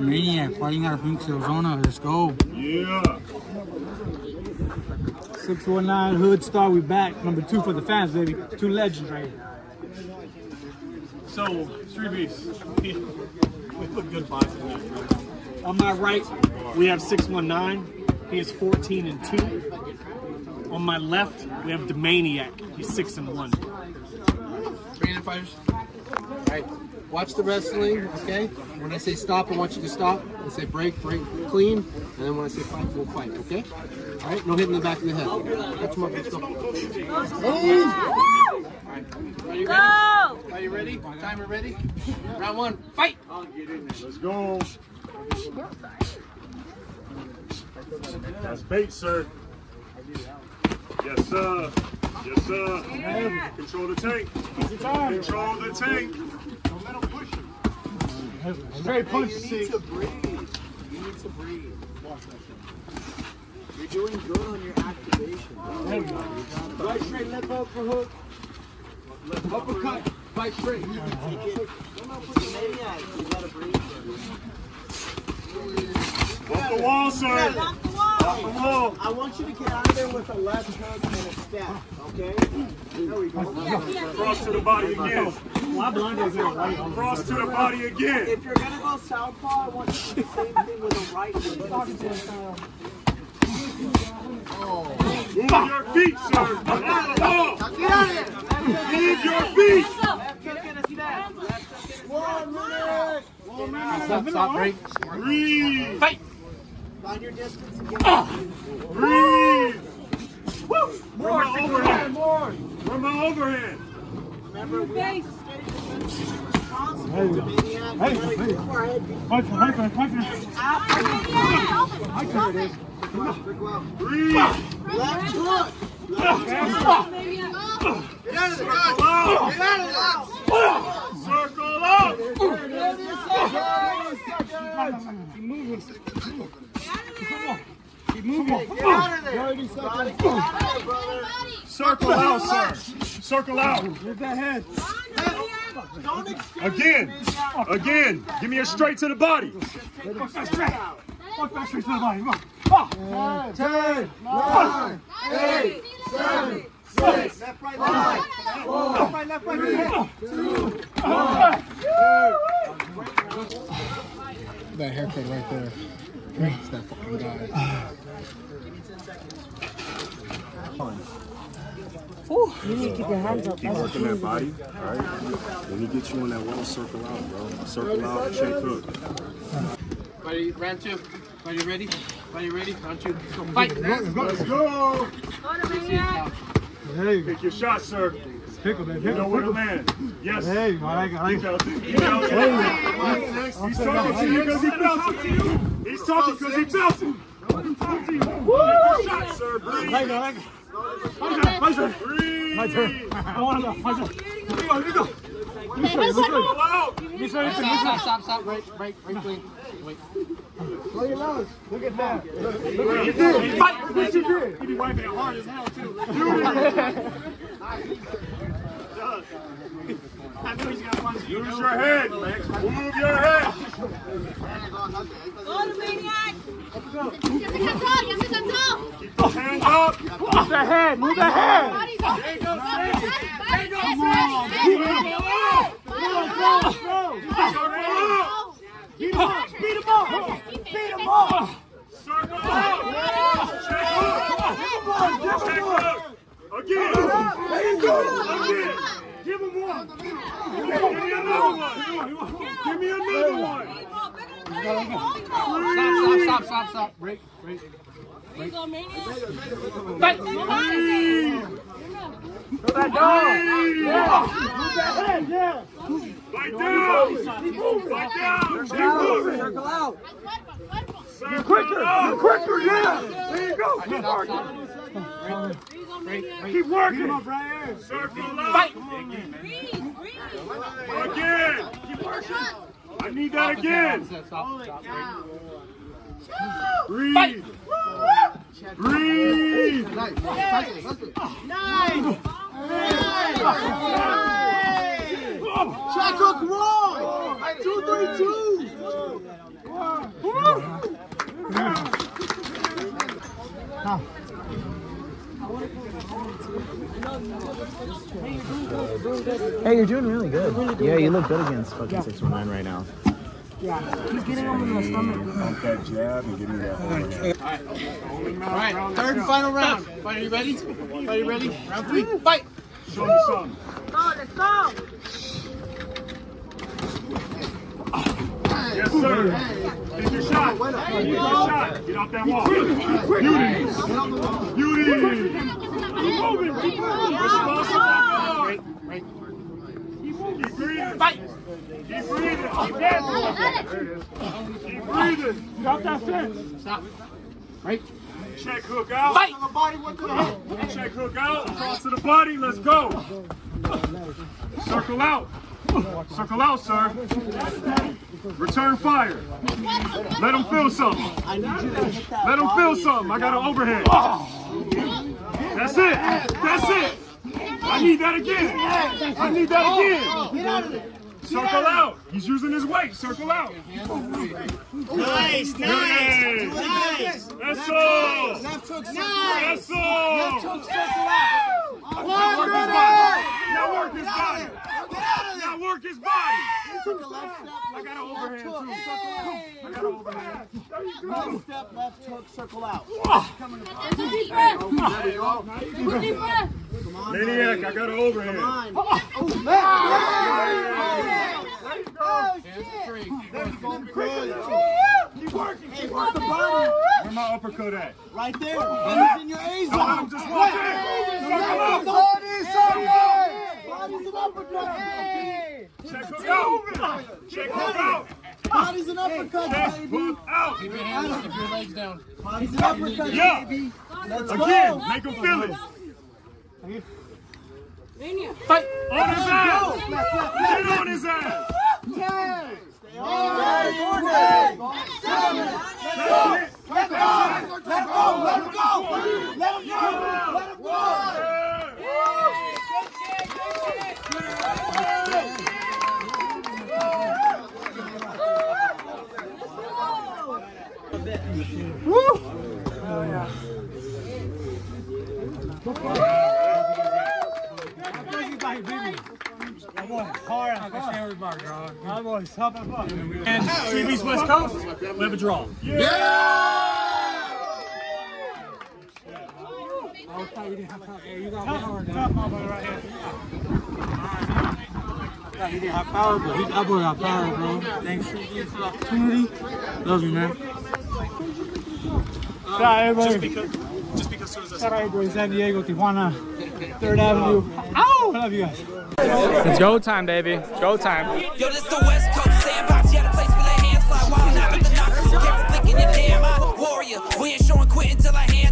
Maniac, fighting out of Phoenix, Arizona. Let's go. Yeah. 619 Hood Star, we back. Number 2 for the fans, baby. 2 legends right here. So, Street Beefs, we put good vibes in there. On my right, we have 619. He is 14-2. On my left, we have the Maniac. He's 6-1. Training fighters. All right. Watch the wrestling, okay? When I say stop, I want you to stop. I say break, clean. And then when I say fight, we'll fight, okay? All right, no hitting the back of the head. Catch him up, let's go. All right, are you ready? Timer ready? Round 1, fight! I'll get in there, let's go. That's bait, sir. Yes, sir. Yes, sir. Yeah. Control the tank. Control the tank. Don't let him push you. Straight punch. You need to breathe. You need to breathe. Watch that shit. You're doing good on your activation. There we go. Right straight, left hook for hook. Left uppercut. Right straight. You can take it. Don't let him push the maniac. You gotta breathe. Off the wall, sir. I want you to get out of there with a left hook and a step, okay? There we go. Cross to the body again. Cross to the body again. If you're going to go southpaw, I want you to do the same thing with a right hook. Move your feet, sir. Get out of here. Move your feet. Left hook and a step. One minute. Stop, break. Breathe. Fight. Find your distance and get breathe! Woo! More overhand! From my overhand! Remember, we have to stay responsible to maniac. Breathe! Left hook! Get out of there! Get out of there! Circle up! He moved with keep moving. Okay, get out of there. 30 seconds. Get out of there, brother. Circle out, sir. Circle out. With that head. Don't exchange. Again. Give me a straight to the body. Fuck that straight. Fuck that straight to the body. Come on. 10, 9, 8, 7, 6, 5, 4, 3, 2, 1. That haircut right there. It's that fucking guy. You need to keep your hands up. Keep working that body, all right? When he gets you on that wall, circle out, bro. Circle out and check hook. Buddy, round 2. Are you ready? Round 2. Let's go. Fight. Let's go. Hey. Pick your shot, sir. Pickle, man. You know where to land. Yes. Hey, my guy. He's talking to you because he felt you. He's talking because he's bouncing. Nobody talks to you. Good shot, sir. Breathe. My turn. I want to go. My turn. Here we go. Stop. Right, clean. Wait. Blow your nose. Look at that. Look what you did. Fight. What you did. You be wiping it hard as hell, too. Use your head. Move your head. Go to Maniac. Keep the hands up. Move the head. Beat him up. Circle up. Again. Give him one. Give me another one. Stop. Break. Fight down. Circle out. You're quicker, yeah. There you go. Keep working. Circle up. Fight. Again. Keep working. I need that again. Breathe. Breathe. Nice. Check hook roll. 232. Hey, you're doing really good. Yeah, you look good against fucking 619 right now. Yeah, he's getting over my stomach. Like that jab and give me that. All right, third and final round. Fight, are you ready? Round three, fight. Show me something. Let's go. Yes, sir. Hey. Take your shot. Take your shot. Get off that wall. Beauty. Keep moving. Keep breathing. Fight. Keep breathing. Keep dancing. Keep breathing. Get off that fence. Stop. Right. Check hook out. Fight. Check hook out. Cross to the body. Let's go. Circle out. Circle out, sir. Return fire. Let him feel something. Let him feel something. I got an overhead. That's it. That's it. I need that again. Circle out. He's using his weight. Circle out. Nice. That's all. That's all. Now work his body. I got an overhand too. There you go. One step, left hook, circle out. Maniac, I got an overhand. Keep working the body. Where my uppercut at? Right there. He's in your A zone. Let him just walk in. Circle out. Check hook out. Body's an uppercut, baby. Keep your hands up, keep your legs down. Body's an uppercut, baby. Let's go. Make him feel it. Fight. On his ass. Get on his ass. 10. Stay on. 7. Let go. Let him go. Woo! Oh, yeah. And Street Beefs West Coast, we have a draw. He didn't have power, but that boy got power, bro. Thanks for the opportunity. Love you, man. Just because soon as I said San Diego, Tijuana, 3rd Avenue. Ow! I love you guys. It's go time, baby. It's go time. Yo, this the West Coast sandbox. You had a place where the hands fly wild. Not with the knockers. Kept thinking, damn, I'm a warrior. We ain't showing quit until I hand.